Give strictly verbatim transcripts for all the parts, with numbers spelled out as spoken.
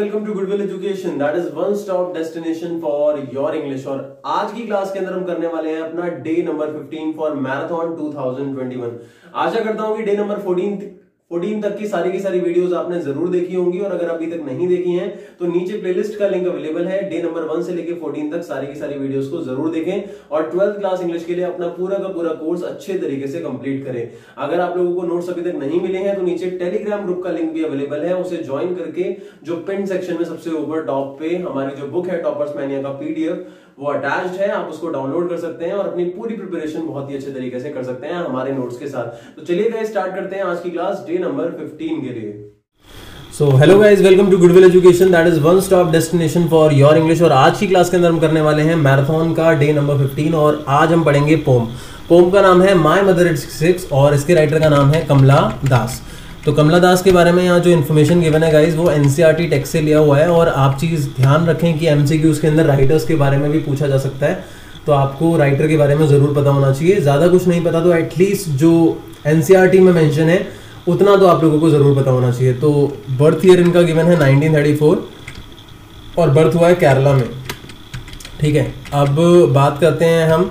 welcome to Goodwell Education, that is one stop destination for your English। और आज की class के अंदर हम करने वाले हैं अपना day number fifteen for marathon two thousand twenty one. आशा करता हूँ कि डे नंबर फोर्टीन तक की सारी की सारी वीडियोस आपने जरूर देखी होंगी, और अगर अभी तक नहीं देखी हैं तो नीचे प्लेलिस्ट का लिंक अवेलेबल है। डे नंबर वन से लेकर फोर्टीन तक सारी की सारी वीडियोस को जरूर देखें और ट्वेल्थ क्लास इंग्लिश के लिए अपना पूरा का पूरा कोर्स अच्छे तरीके से कंप्लीट करें। अगर आप लोगों को नोट्स अभी तक नहीं मिले हैं तो नीचे टेलीग्राम ग्रुप का लिंक भी अवेलेबल है, उसे ज्वाइन करके जो पिन सेक्शन में सबसे ऊपर टॉप पे हमारी जो बुक है टॉपर्स मैनिया का पीडीएफ वो अटैच्ड है, आप उसको डाउनलोड कर सकते हैं और अपनी पूरी प्रिपरेशन बहुत ही अच्छे तरीके से कर सकते हैं हमारे नोट्स के साथ। तो चलिए गाइस स्टार्ट करते हैं आज की क्लास डे नंबर फिफ्टीन के लिए। So hello guys, welcome to Goodwill education, that is one stop destination for your English. और आज की क्लास के अंदर हम करने वाले हैं मैराथन का डे नंबर फिफ्टीन, और आज हम पढ़ेंगे पोम। पोम का नाम है my mother at sixty six और इसके राइटर का नाम है कमला दास। तो कमला दास के बारे में यहाँ जो इन्फॉर्मेशन गिवन है गाइज वो एनसीईआरटी टेक्स्ट से लिया हुआ है, और आप चीज़ ध्यान रखें कि एमसीक्यूज़ के अंदर राइटर्स के बारे में भी पूछा जा सकता है, तो आपको राइटर के बारे में ज़रूर पता होना चाहिए। ज़्यादा कुछ नहीं पता तो एटलीस्ट जो एनसीईआरटी में मेंशन है उतना तो आप लोगों को ज़रूर पता होना चाहिए। तो बर्थ ईयर इनका गिवन है नाइनटीन थर्टी फोर, और बर्थ हुआ है केरला में। ठीक है, अब बात करते हैं हम,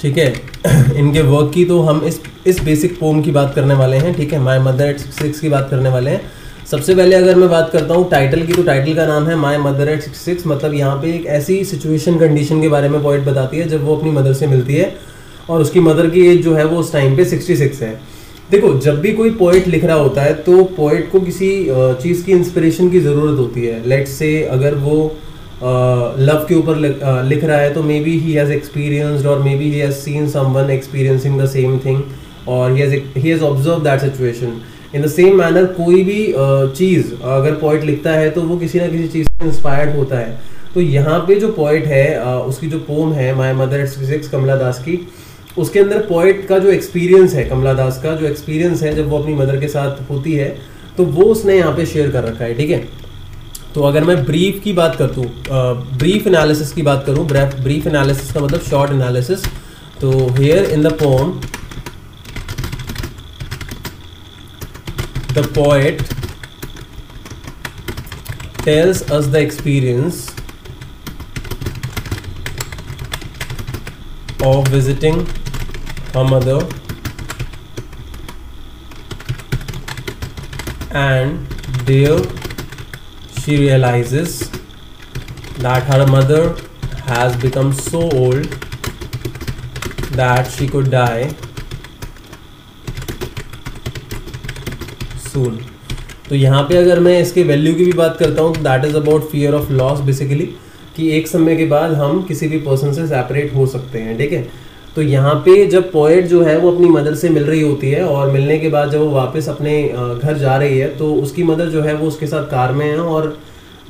ठीक है, इनके वर्क की। तो हम इस इस बेसिक पोम की बात करने वाले हैं, ठीक है, my mother at sixty six की बात करने वाले हैं। सबसे पहले अगर मैं बात करता हूँ टाइटल की, तो टाइटल का नाम है my mother at sixty six, मतलब यहाँ पे एक ऐसी सिचुएशन कंडीशन के बारे में पॉइंट बताती है जब वो अपनी मदर से मिलती है और उसकी मदर की एज जो है वो उस टाइम पे सिक्सटी सिक्स है। देखो, जब भी कोई पोइट लिख रहा होता है तो पोइट को किसी चीज़ की इंस्पिरेशन की ज़रूरत होती है। लेट्स से अगर वो लव के ऊपर लिख रहा है तो may be he has experienced, और may be he has seen someone experiencing the same thing, और he has he has observe that situation. In the same manner कोई भी uh, चीज़ अगर पोइट लिखता है तो वो किसी ना किसी चीज़ से इंस्पायर्ड होता है। तो यहाँ पे जो पोइट है uh, उसकी जो पोम है my mother at sixty six Kamala Das की, उसके अंदर पोइट का जो एक्सपीरियंस है, कमला दास का जो एक्सपीरियंस है जब वो अपनी मदर के साथ होती है, तो वो उसने यहाँ पे शेयर कर रखा है। ठीक है, तो अगर मैं ब्रीफ की बात करतूँ ब्रीफ एनालिसिस की बात करूँ, ब्रीफ एनालिसिस का मतलब शॉर्ट एनालिसिस। तो here in the poem the poet tells us the experience of visiting her mother and there she realizes that her mother has become so old that she could die soon. तो यहाँ पे अगर मैं इसके value की भी बात करता हूँ, that is about fear of loss basically, कि एक समय के बाद हम किसी भी पर्सन से सेपरेट हो सकते हैं। ठीक है, तो यहाँ पे जब पोएट जो है वो अपनी मदर से मिल रही होती है, और मिलने के बाद जब वो वापस अपने घर जा रही है तो उसकी मदर जो है वो उसके साथ कार में है, और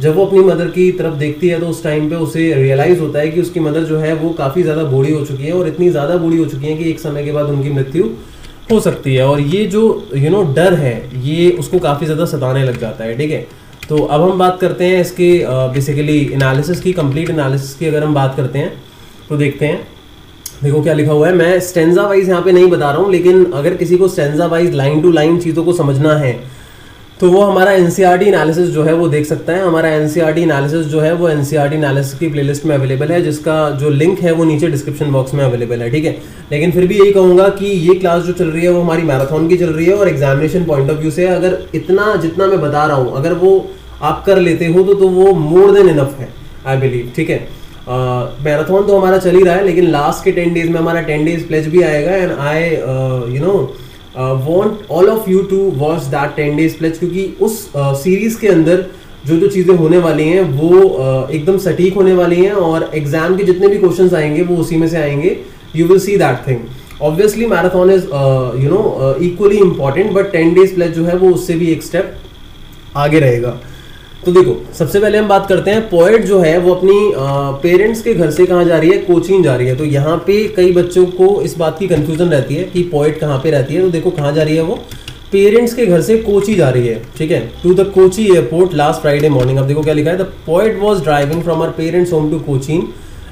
जब वो अपनी मदर की तरफ देखती है तो उस टाइम पे उसे रियलाइज़ होता है कि उसकी मदर जो है वो काफ़ी ज़्यादा बूढ़ी हो चुकी है, और इतनी ज़्यादा बूढ़ी हो चुकी है कि एक समय के बाद उनकी मृत्यु हो सकती है। और ये जो यू नो डर है ये उसको काफ़ी ज़्यादा सताने लग जाता है। ठीक है, तो अब हम बात करते हैं इसके बेसिकली एनालिसिस की, कंप्लीट एनालिसिस की अगर हम बात करते हैं तो देखते हैं, देखो क्या लिखा हुआ है। मैं स्टेंजा वाइज यहाँ पे नहीं बता रहा हूँ, लेकिन अगर किसी को stanza wise line to line चीज़ों को समझना है तो वो हमारा एनसीईआरटी एनालिसिस जो है वो देख सकता है। हमारा एनसीईआरटी एनालिसिस जो है वो एनसीईआरटी एनालिसिस की प्लेलिस्ट में अवेलेबल है, जिसका जो लिंक है वो नीचे डिस्क्रिप्शन बॉक्स में अवेलेबल है। ठीक है, लेकिन फिर भी यही कहूँगा कि ये क्लास जो चल रही है वो हमारी मैराथन की चल रही है, और एग्जामिनेशन पॉइंट ऑफ व्यू से अगर इतना जितना मैं बता रहा हूँ अगर वो आप कर लेते हो तो, तो वो मोर देन इनफ है आई बिलीव। ठीक है, मैराथन तो हमारा चल ही रहा है, लेकिन लास्ट के टेन डेज में हमारा टेन डेज प्लेज भी आएगा, and I you know want all of you to watch that ten days pledge, क्योंकि उस सीरीज़ uh, के अंदर जो जो चीज़ें होने वाली हैं वो uh, एकदम सटीक होने वाली हैं, और एग्जाम के जितने भी क्वेश्चंस आएंगे वो उसी में से आएंगे। You will see that thing. Obviously marathon is you know equally important, but ten days pledge जो है वो उससे भी एक स्टेप आगे रहेगा। तो देखो, सबसे पहले हम बात करते हैं पोएट जो है वो अपनी पेरेंट्स के घर से कहाँ जा रही है, कोचीन जा रही है। तो यहाँ पे कई बच्चों को इस बात की कंफ्यूजन रहती है कि पोएट कहाँ पे रहती है। तो देखो कहाँ जा रही है, वो पेरेंट्स के घर से कोची जा रही है। ठीक है, to the Kochi airport last Friday morning. अब देखो क्या लिखा है, the poet was driving from her parents home to Cochin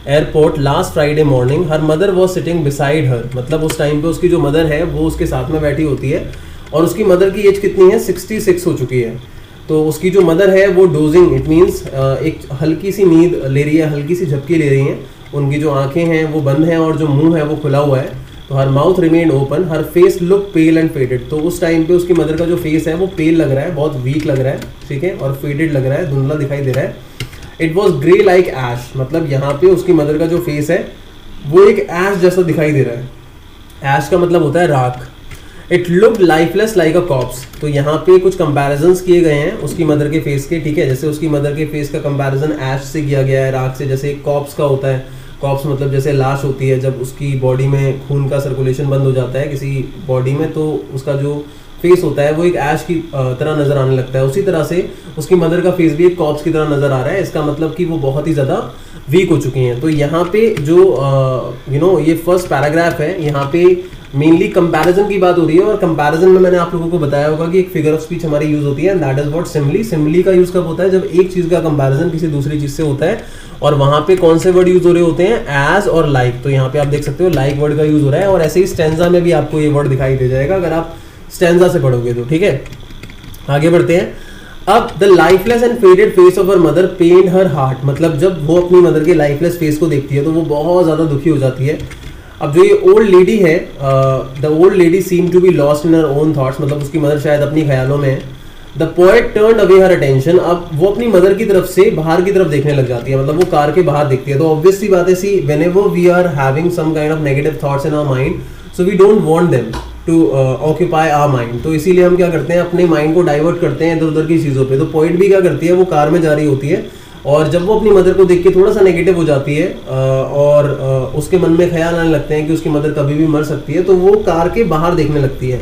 airport last Friday morning, her mother was sitting beside her. मतलब उस टाइम पे उसकी जो मदर है वो उसके साथ में बैठी होती है, और उसकी मदर की एज कितनी है, सिक्सटी सिक्स हो चुकी है। तो उसकी जो मदर है वो डोजिंग, इट मीन्स एक हल्की सी नींद ले रही है, हल्की सी झपकी ले रही हैं। उनकी जो आंखें हैं वो बंद हैं और जो मुंह है वो खुला हुआ है। तो her mouth remain open, her face look pale and faded. तो उस टाइम पे उसकी मदर का जो फेस है वो पेल लग रहा है, बहुत वीक लग रहा है, ठीक है, और फेडेड लग रहा है, धुंधला दिखाई दे रहा है। It was grey like ash, मतलब यहाँ पे उसकी मदर का जो फेस है वो एक ऐश जैसा दिखाई दे रहा है। ऐश का मतलब होता है राख। It look lifeless like a corpse. तो यहाँ पे कुछ कंपैरिजन्स किए गए हैं उसकी मदर के फेस के, ठीक है, जैसे उसकी मदर के फेस का कंपैरिजन ऐश से किया गया है, राख से, जैसे कॉप्स का होता है। कॉप्स मतलब जैसे लाश होती है, जब उसकी बॉडी में खून का सर्कुलेशन बंद हो जाता है किसी बॉडी में तो उसका जो फेस होता है वो एक ऐश की तरह नज़र आने लगता है। उसी तरह से उसकी मदर का फेस भी एक कॉप्स की तरह नज़र आ रहा है। इसका मतलब कि वो बहुत ही ज़्यादा वीक हो चुकी हैं। तो यहाँ पे जो यू नो ये फर्स्ट पैराग्राफ है, यहाँ पे मेनली कंपैरिजन की बात हो रही है। और कंपैरिजन में मैंने आप लोगों को बताया होगा कि एक फिगर ऑफ स्पीच हमारी यूज़ होती है, and that is what simile. Simile का यूज़ कब होता है? जब एक चीज़ का कंपैरिजन किसी दूसरी चीज़ से होता है। और वहाँ पे कौन से वर्ड यूज़ हो रहे होते हैं? एज और लाइक। तो यहाँ पे आप देख सकते हो लाइक वर्ड का यूज़ हो रहा है, और ऐसे ही स्टेंजा में भी आपको ये वर्ड दिखाई दे जाएगा अगर आप स्टेंजा से पढ़ोगे तो, ठीक है। आगे बढ़ते हैं। अब the lifeless and faded face of her mother pained her heart, मतलब जब वो अपनी मदर के लाइफलेस फेस को देखती है तो वो बहुत ज़्यादा दुखी हो जाती है। अब जो ये ओल्ड लेडी है, the old lady seem to be lost in her own thoughts, मतलब उसकी मदर शायद अपनी ख्यालों में है। The poet turn away her attention, अब वो अपनी मदर की तरफ से बाहर की तरफ देखने लग जाती है, मतलब वो कार के बाहर देखती है। तो ऑब्वियसली बात है, see whenever we are having some kind of negative thoughts in our mind, so we don't want them to occupy our mind. तो इसीलिए हम क्या करते हैं, अपने माइंड को डाइवर्ट करते हैं इधर उधर की चीज़ों पर। तो पोएट भी क्या करती है, वो कार में जा रही होती है और जब वो अपनी मदर को देख के थोड़ा सा नेगेटिव हो जाती है और उसके मन में ख्याल आने लगते हैं कि उसकी मदर कभी भी मर सकती है, तो वो कार के बाहर देखने लगती है।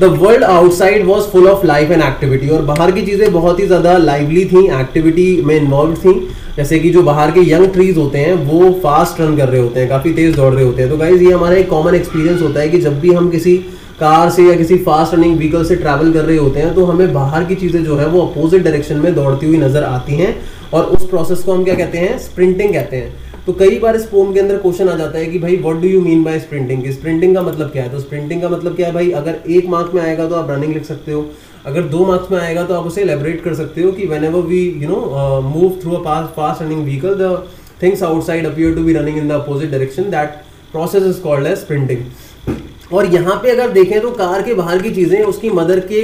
The world outside was full of life and activity, और बाहर की चीज़ें बहुत ही ज़्यादा लाइवली थी, एक्टिविटी में इन्वॉल्व थी। जैसे कि जो बाहर के यंग ट्रीज होते हैं वो फास्ट रन कर रहे होते हैं, काफ़ी तेज़ दौड़ रहे होते हैं। तो गाइज ये हमारा एक कॉमन एक्सपीरियंस होता है कि जब भी हम किसी कार से या किसी फास्ट रनिंग व्हीकल से ट्रैवल कर रहे होते हैं तो हमें बाहर की चीज़ें जो है वो अपोजिट डायरेक्शन में दौड़ती हुई नजर आती हैं, और उस प्रोसेस को हम क्या कहते हैं, स्प्रिंटिंग कहते हैं। तो कई बार इस पोम के अंदर क्वेश्चन आ जाता है कि भाई what do you mean by sprinting, sprinting का मतलब क्या है। तो स्प्रिंटिंग का मतलब क्या है भाई, अगर एक मार्क में आएगा तो आप रनिंग लिख सकते हो, अगर दो मार्क्स में आएगा तो आप उसे एलेबरेट कर सकते हो कि whenever we you know move through a fast running vehicle the things outside appear to be running in the opposite direction, that process is called as sprinting. और यहाँ पे अगर देखें तो कार के बाहर की चीज़ें उसकी मदर के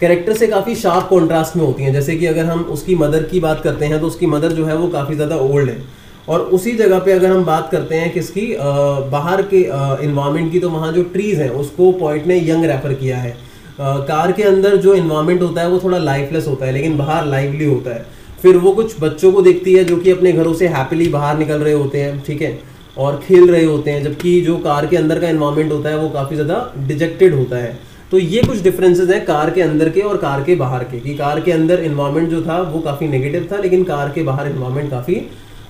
कैरेक्टर से काफ़ी शार्प कॉन्ट्रास्ट में होती हैं। जैसे कि अगर हम उसकी मदर की बात करते हैं तो उसकी मदर जो है वो काफ़ी ज़्यादा ओल्ड है, और उसी जगह पे अगर हम बात करते हैं किसकी, बाहर के इन्वायरमेंट की, तो वहाँ जो ट्रीज़ हैं उसको पॉइंट ने यंग रेफर किया है। आ, कार के अंदर जो इन्वायरमेंट होता है वो थोड़ा लाइफलेस होता है, लेकिन बाहर लाइवली होता है। फिर वो कुछ बच्चों को देखती है जो कि अपने घरों से हैप्पीली बाहर निकल रहे होते हैं, ठीक है, और खेल रहे होते हैं, जबकि जो कार के अंदर का एनवायरनमेंट होता है वो काफ़ी ज़्यादा डिजेक्टेड होता है। तो ये कुछ डिफरेंसेस हैं कार के अंदर के और कार के बाहर के, कि कार के अंदर एनवायरनमेंट जो था वो काफ़ी नेगेटिव था, लेकिन कार के बाहर एनवायरनमेंट काफ़ी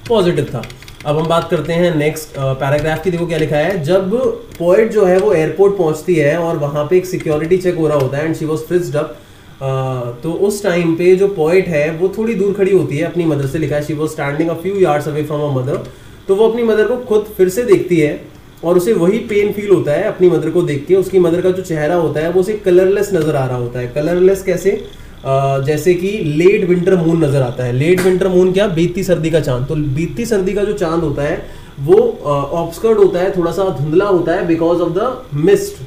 पॉजिटिव था। अब हम बात करते हैं नेक्स्ट पैराग्राफ की। देखो क्या लिखा है, जब पोएट जो है वो एयरपोर्ट पहुँचती है और वहाँ पर एक सिक्योरिटी चेक हो रहा होता है, and she was frizzed up. तो उस टाइम पे जो पोएट है वो थोड़ी दूर खड़ी होती है अपनी मदर से, लिखा है she was standing a few yards away from a mother. तो वो अपनी मदर को खुद फिर से देखती है और उसे वही पेन फील होता है अपनी मदर को देख के। उसकी मदर का जो चेहरा होता है वो उसे कलरलेस नज़र आ रहा होता है। कलरलेस कैसे, आ, जैसे कि लेट विंटर मून नज़र आता है। लेट विंटर मून क्या, बीती सर्दी का चांद। तो बीती सर्दी का जो चांद होता है वो ऑब्स्कर्ड होता है, थोड़ा सा धुंधला होता है, बिकॉज ऑफ द मिस्ट,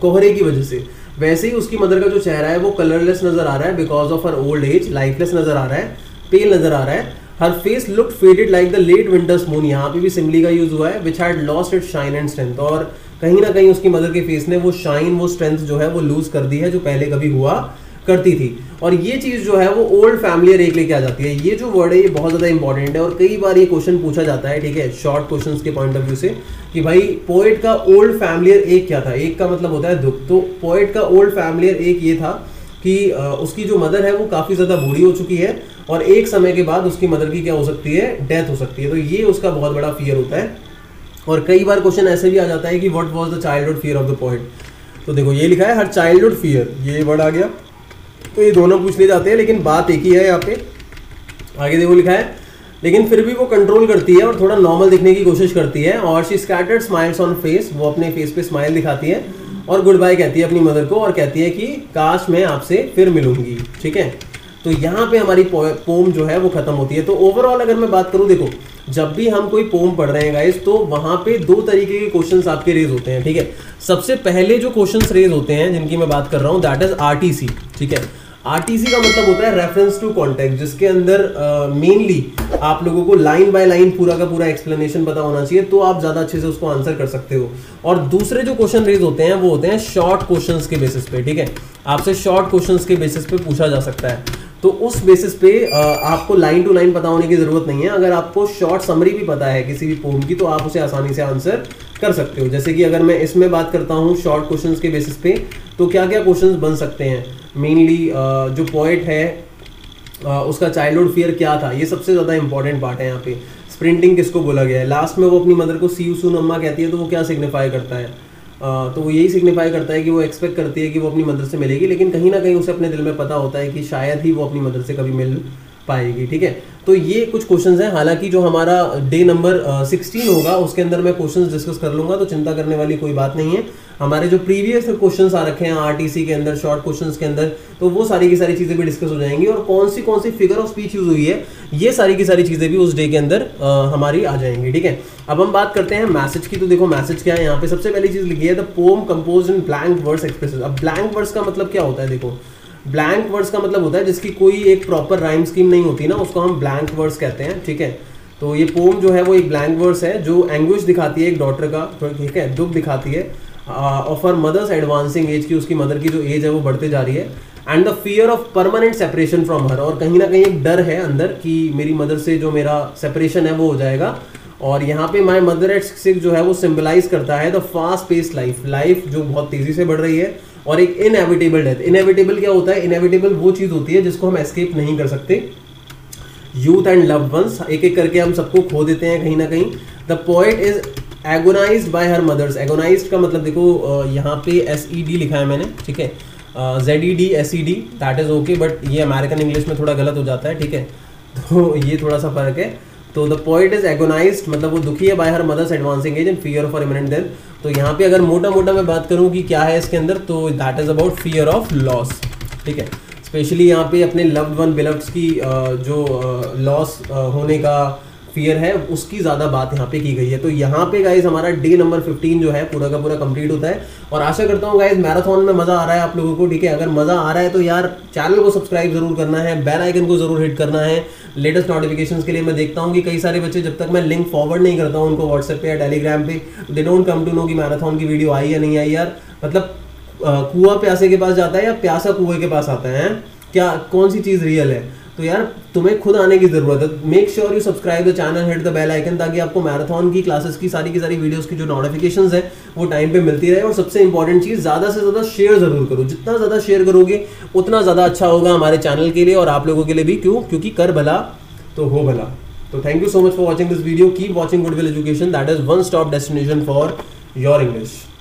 कोहरे की वजह से। वैसे ही उसकी मदर का जो चेहरा है वो कलरलेस नज़र आ रहा है, because of her old age, lifeless नज़र आ रहा है, पेल नज़र आ रहा है। Her face look faded like the late winters moon, यहाँ पे भी सिमिली का यूज़ हुआ है, which had lost it shine and strength. और कहीं ना कहीं उसकी मदर के फेस ने वो शाइन, वो स्ट्रेंथ जो है वो लूज़ कर दी है जो पहले कभी हुआ करती थी। और ये चीज़ जो है वो ओल्ड फैमिली रेक लेके आ जाती है। ये जो वर्ड है ये बहुत ज़्यादा इंपॉर्टेंट है, और कई बार ये क्वेश्चन पूछा जाता है, ठीक है, शॉर्ट क्वेश्चन के पॉइंट ऑफ व्यू से, कि भाई पोएट का ओल्ड फैमिलियर एक क्या था। एक का मतलब होता है दुख। तो पोएट का ओल्ड फैमिलियर एक ये था कि उसकी जो मदर है वो काफ़ी ज़्यादा बूढ़ी हो चुकी है, और एक समय के बाद उसकी मदर की क्या हो सकती है, डेथ हो सकती है। तो ये उसका बहुत बड़ा फियर होता है। और कई बार क्वेश्चन ऐसे भी आ जाता है कि what was the childhood fear of the poet. तो देखो ये लिखा है हर चाइल्डहुड फियर, ये वर्ड आ गया। तो ये दोनों पूछ ले जाते हैं, लेकिन बात एक ही है यहाँ पे। आगे देखो लिखा है, लेकिन फिर भी वो कंट्रोल करती है और थोड़ा नॉर्मल दिखने की कोशिश करती है। और she scattered smiles on face, वो अपने फेस पे स्माइल दिखाती है। और गुड बाय कहती है अपनी मदर को और कहती है कि काश मैं आपसे फिर मिलूंगी। ठीक है, तो यहाँ पे हमारी पोम जो है वो खत्म होती है। तो ओवरऑल अगर मैं बात करूँ, देखो जब भी हम कोई पोम पढ़ रहे हैं गाइस, तो वहाँ पे दो तरीके के क्वेश्चंस आपके रेज होते हैं। ठीक है, सबसे पहले जो क्वेश्चंस रेज होते हैं जिनकी मैं बात कर रहा हूँ, दैट इज आरटीसी। ठीक है, आरटीसी का मतलब होता है रेफरेंस टू कॉन्टेक्स्ट, जिसके अंदर मेनली uh, आप लोगों को लाइन बाय लाइन पूरा का पूरा एक्सप्लेनेशन पता होना चाहिए, तो आप ज़्यादा अच्छे से उसको आंसर कर सकते हो। और दूसरे जो क्वेश्चन रेज होते हैं वो होते हैं शॉर्ट क्वेश्चंस के बेसिस पे। ठीक है, आपसे शॉर्ट क्वेश्चंस के बेसिस पे पूछा जा सकता है, तो उस बेसिस पे uh, आपको लाइन टू लाइन पता होने की ज़रूरत नहीं है। अगर आपको शॉर्ट समरी भी पता है किसी भी पोम की, तो आप उसे आसानी से आंसर कर सकते हो। जैसे कि अगर मैं इसमें बात करता हूँ शॉर्ट क्वेश्चंस के बेसिस पे, तो क्या क्या क्वेश्चंस बन सकते हैं। मेनली uh, जो पोएट है uh, उसका चाइल्डहुड फियर क्या था, ये सबसे ज़्यादा इंपॉर्टेंट पार्ट है। यहाँ पे स्प्रिंटिंग किसको बोला गया है। लास्ट में वो अपनी मदर को सी यू सून अम्मा कहती है, तो वो क्या सिग्निफाई करता है। Uh, तो वो यही सिग्निफाई करता है कि वो एक्सपेक्ट करती है कि वो अपनी मदर से मिलेगी, लेकिन कहीं ना कहीं उसे अपने दिल में पता होता है कि शायद ही वो अपनी मदर से कभी मिल पाएगी। ठीक है, तो ये कुछ क्वेश्चंस हैं। हालांकि जो हमारा डे नंबर सिक्सटीन होगा उसके अंदर मैं क्वेश्चंस डिस्कस कर लूँगा, तो चिंता करने वाली कोई बात नहीं है। हमारे जो प्रीवियस क्वेश्चंस आ रखे हैं आरटीसी के अंदर, शॉर्ट क्वेश्चंस के अंदर, तो वो सारी की सारी चीज़ें भी डिस्कस हो जाएंगी, और कौन सी कौन सी फिगर ऑफ स्पीच यूज़ हुई है, ये सारी की सारी चीज़ें भी उस डे के अंदर आ, हमारी आ जाएंगी। ठीक है, अब हम बात करते हैं मैसेज की। तो देखो मैसेज क्या है, यहाँ पे सबसे पहली चीज़ लिखी है the poem compose in blank words expresses. अब ब्लैंक वर्ड्स का मतलब क्या होता है, देखो ब्लैंक वर्ड्स का मतलब होता है जिसकी कोई एक प्रॉपर राइम स्कीम नहीं होती ना, उसको हम ब्लैंक वर्ड्स कहते हैं। ठीक है, तो ये पोम जो है वो एक ब्लैंक वर्ड्स है जो एंग्विश दिखाती है एक डॉटर का, ठीक है, दुख दिखाती है, of her mother's advancing age, की उसकी मदर की जो एज है वो बढ़ते जा रही है, and the fear of permanent separation from her, और कहीं ना कहीं एक डर है अंदर कि मेरी मदर से जो मेरा सेपरेशन है वो हो जाएगा। और यहाँ पे माय मदर एट सिक्सटी-सिक्स जो है वो सिम्बलाइज करता है the fast paced life, life जो बहुत तेज़ी से बढ़ रही है, और एक इनएविटेबल डेथ। इनएविटेबल क्या होता है, इनएविटेबल वो चीज़ होती है जिसको हम एस्केप नहीं कर सकते। यूथ एंड लव्ड वंस, एक एक करके हम सबको खो देते हैं कहीं ना कहीं। The poet is agonized by her mother's. Agonized का मतलब देखो यहाँ पे एस ई डी लिखा है मैंने, ठीक है, Z E D S E D that is okay, but ये अमेरिकन इंग्लिश में थोड़ा गलत हो जाता है। ठीक है, तो ये थोड़ा सा फर्क है। तो द पोएट इज एगोनाइज्ड मतलब वो दुखी है by her mother's advancing age and fear for imminent death. तो यहाँ पे अगर मोटा मोटा मैं बात करूँ कि क्या है इसके अंदर, तो that is about fear of loss. ठीक है, स्पेशली यहाँ पे अपने लव्ड वन बिलव्ड्स की जो लॉस होने का फियर है उसकी ज़्यादा बात यहाँ पे की गई है। तो यहाँ पे गाइज हमारा डे नंबर फिफ्टीन जो है पूरा का पूरा कंप्लीट होता है, और आशा करता हूँ गाइज मैराथन में मज़ा आ रहा है आप लोगों को। ठीक है, अगर मज़ा आ रहा है तो यार चैनल को सब्सक्राइब जरूर करना है, बेल आइकन को जरूर हिट करना है लेटेस्ट नोटिफिकेशंस के लिए। मैं देखता हूँ कि कई सारे बच्चे जब तक मैं लिंक फॉरवर्ड नहीं करता हूँ उनको व्हाट्सएप पे या टेलीग्राम पे, they don't come to know कि मैराथन की वीडियो आई या नहीं आई। यार मतलब कुआं प्यासे के पास जाता है या प्यासा कुएं के पास आता है, क्या कौन सी चीज़ रियल है। तो यार तुम्हें खुद आने की ज़रूरत है। Make sure you subscribe the channel, hit the bell icon, ताकि आपको मैराथन की क्लासेस की सारी की सारी वीडियोस की जो नोटिफिकेशंस है वो टाइम पे मिलती रहे। और सबसे इंपॉर्टेंट चीज़, ज़्यादा से ज़्यादा शेयर ज़रूर करो। जितना ज़्यादा शेयर करोगे उतना ज़्यादा अच्छा होगा हमारे चैनल के लिए और आप लोगों के लिए भी। क्यों? क्योंकि कर भला तो हो भला। तो thank you so much for watching this video. Keep watching Goodwell education, that is one stop destination for your English.